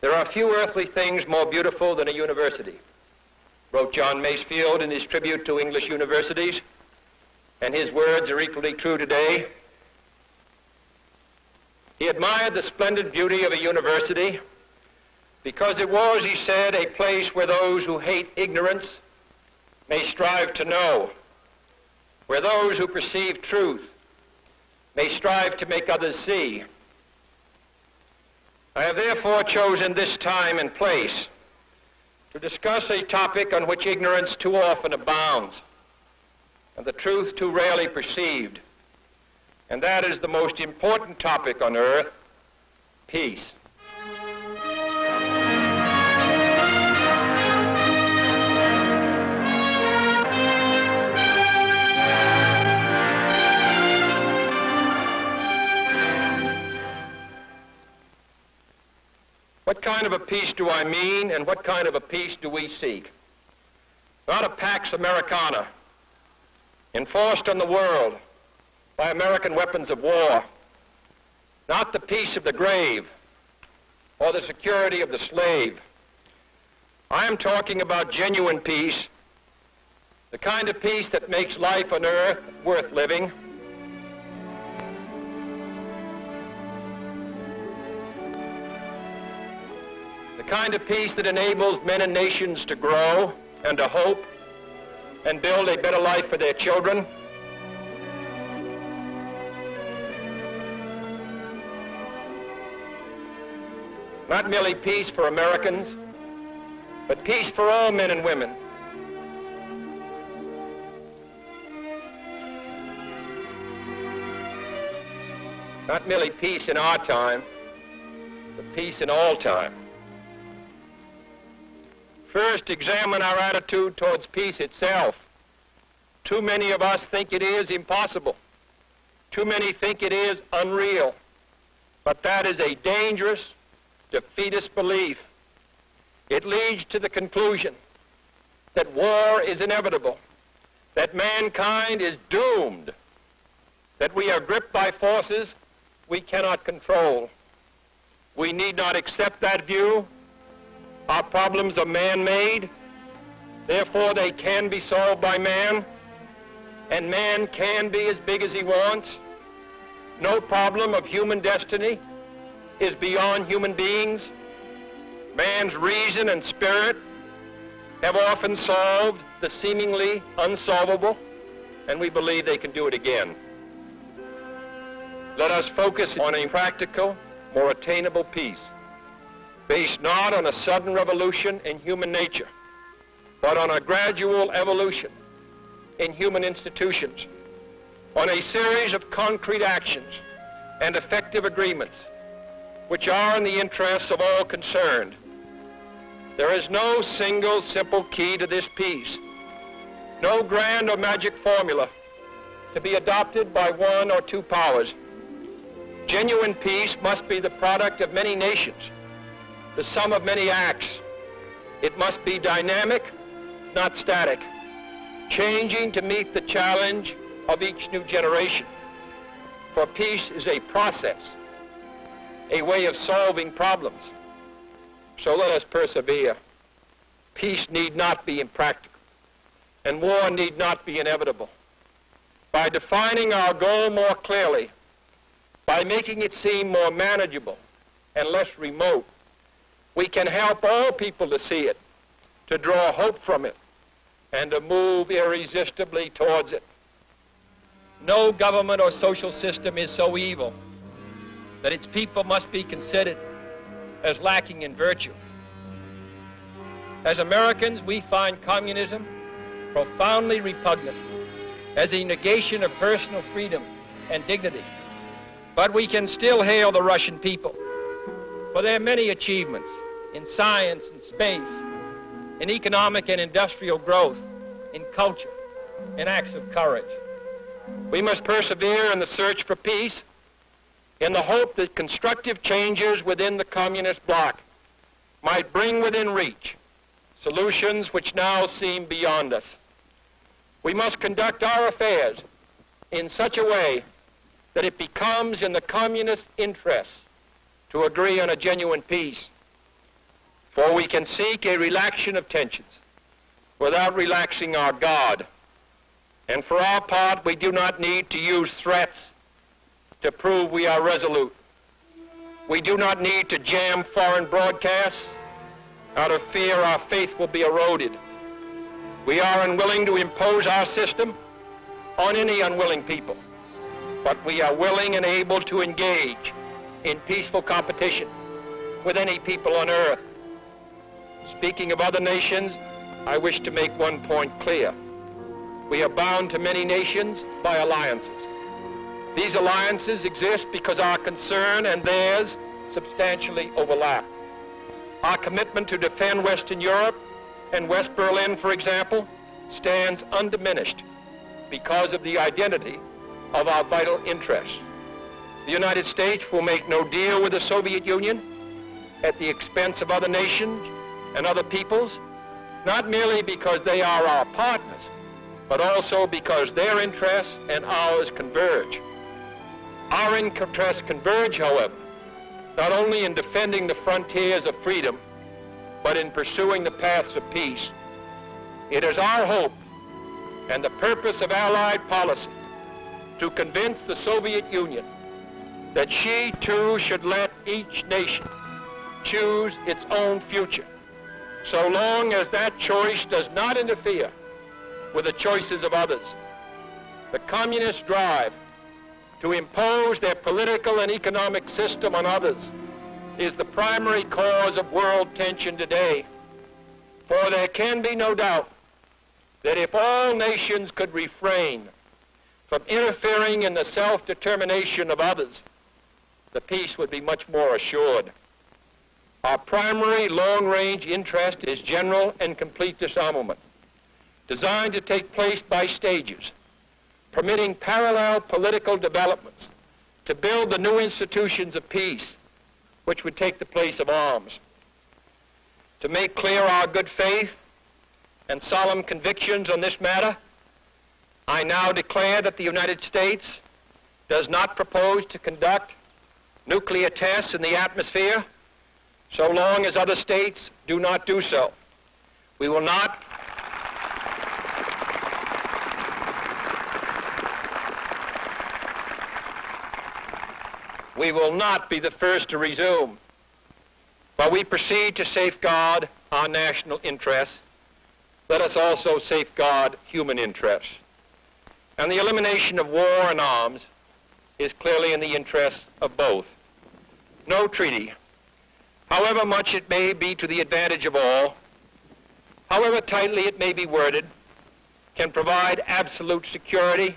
There are few earthly things more beautiful than a university, wrote John Masefield in his tribute to English universities, and his words are equally true today. He admired the splendid beauty of a university because it was, he said, a place where those who hate ignorance may strive to know, where those who perceive truth may strive to make others see. I have therefore chosen this time and place to discuss a topic on which ignorance too often abounds and the truth too rarely perceived, and that is the most important topic on earth, peace. What kind of a peace do I mean, and what kind of a peace do we seek? Not a Pax Americana, enforced on the world by American weapons of war. Not the peace of the grave or the security of the slave. I am talking about genuine peace, the kind of peace that makes life on earth worth living. The kind of peace that enables men and nations to grow and to hope and build a better life for their children. Not merely peace for Americans, but peace for all men and women. Not merely peace in our time, but peace in all time. First, examine our attitude towards peace itself. Too many of us think it is impossible. Too many think it is unreal. But that is a dangerous, defeatist belief. It leads to the conclusion that war is inevitable, that mankind is doomed, that we are gripped by forces we cannot control. We need not accept that view. Our problems are man-made, therefore they can be solved by man, and man can be as big as he wants. No problem of human destiny is beyond human beings. Man's reason and spirit have often solved the seemingly unsolvable, and we believe they can do it again. Let us focus on a practical, more attainable peace, based not on a sudden revolution in human nature, but on a gradual evolution in human institutions, on a series of concrete actions and effective agreements which are in the interests of all concerned. There is no single simple key to this peace, no grand or magic formula to be adopted by one or two powers. Genuine peace must be the product of many nations, the sum of many acts. It must be dynamic, not static, changing to meet the challenge of each new generation. For peace is a process, a way of solving problems. So let us persevere. Peace need not be impractical, and war need not be inevitable. By defining our goal more clearly, by making it seem more manageable and less remote, we can help all people to see it, to draw hope from it, and to move irresistibly towards it. No government or social system is so evil that its people must be considered as lacking in virtue. As Americans, we find communism profoundly repugnant as a negation of personal freedom and dignity. But we can still hail the Russian people for their many achievements in science and space, in economic and industrial growth, in culture, in acts of courage. We must persevere in the search for peace in the hope that constructive changes within the communist bloc might bring within reach solutions which now seem beyond us. We must conduct our affairs in such a way that it becomes in the communist interests to agree on a genuine peace. For we can seek a relaxation of tensions without relaxing our guard. And for our part, we do not need to use threats to prove we are resolute. We do not need to jam foreign broadcasts out of fear our faith will be eroded. We are unwilling to impose our system on any unwilling people, but we are willing and able to engage in peaceful competition with any people on earth. Speaking of other nations, I wish to make one point clear. We are bound to many nations by alliances. These alliances exist because our concern and theirs substantially overlap. Our commitment to defend Western Europe and West Berlin, for example, stands undiminished because of the identity of our vital interests. The United States will make no deal with the Soviet Union at the expense of other nations and other peoples, not merely because they are our partners, but also because their interests and ours converge. Our interests converge, however, not only in defending the frontiers of freedom, but in pursuing the paths of peace. It is our hope and the purpose of Allied policy to convince the Soviet Union that she too should let each nation choose its own future, so long as that choice does not interfere with the choices of others. The communist drive to impose their political and economic system on others is the primary cause of world tension today. For there can be no doubt that if all nations could refrain from interfering in the self-determination of others, the peace would be much more assured. Our primary long-range interest is general and complete disarmament, designed to take place by stages, permitting parallel political developments to build the new institutions of peace, which would take the place of arms. To make clear our good faith and solemn convictions on this matter, I now declare that the United States does not propose to conduct nuclear tests in the atmosphere so long as other states do not do so. We will not. We will not be the first to resume, but we proceed to safeguard our national interests. Let us also safeguard human interests. And the elimination of war and arms is clearly in the interests of both. No treaty, however much it may be to the advantage of all, however tightly it may be worded, can provide absolute security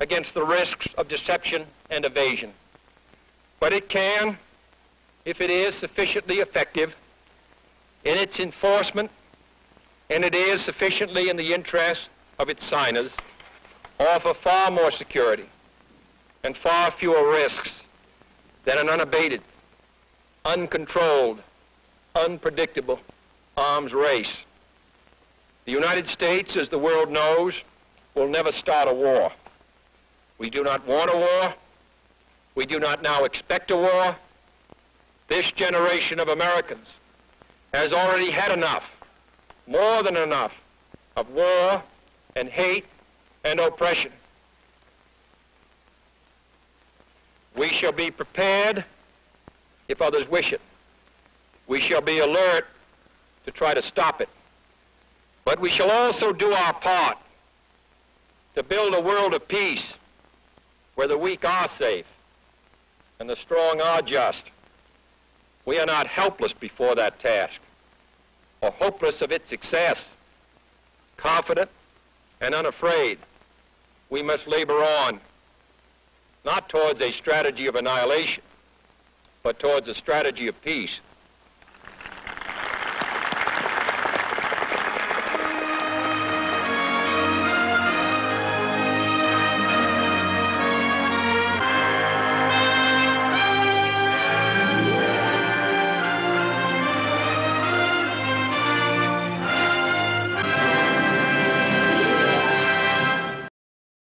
against the risks of deception and evasion. But it can, if it is sufficiently effective in its enforcement, and it is sufficiently in the interest of its signers, offer far more security and far fewer risks than an unabated, uncontrolled, unpredictable arms race. The United States, as the world knows, will never start a war. We do not want a war. We do not now expect a war. This generation of Americans has already had enough, more than enough, of war and hate and oppression. We shall be prepared if others wish it. We shall be alert to try to stop it. But we shall also do our part to build a world of peace where the weak are safe and the strong are just. We are not helpless before that task or hopeless of its success. Confident and unafraid, we must labor on, not towards a strategy of annihilation, but towards a strategy of peace.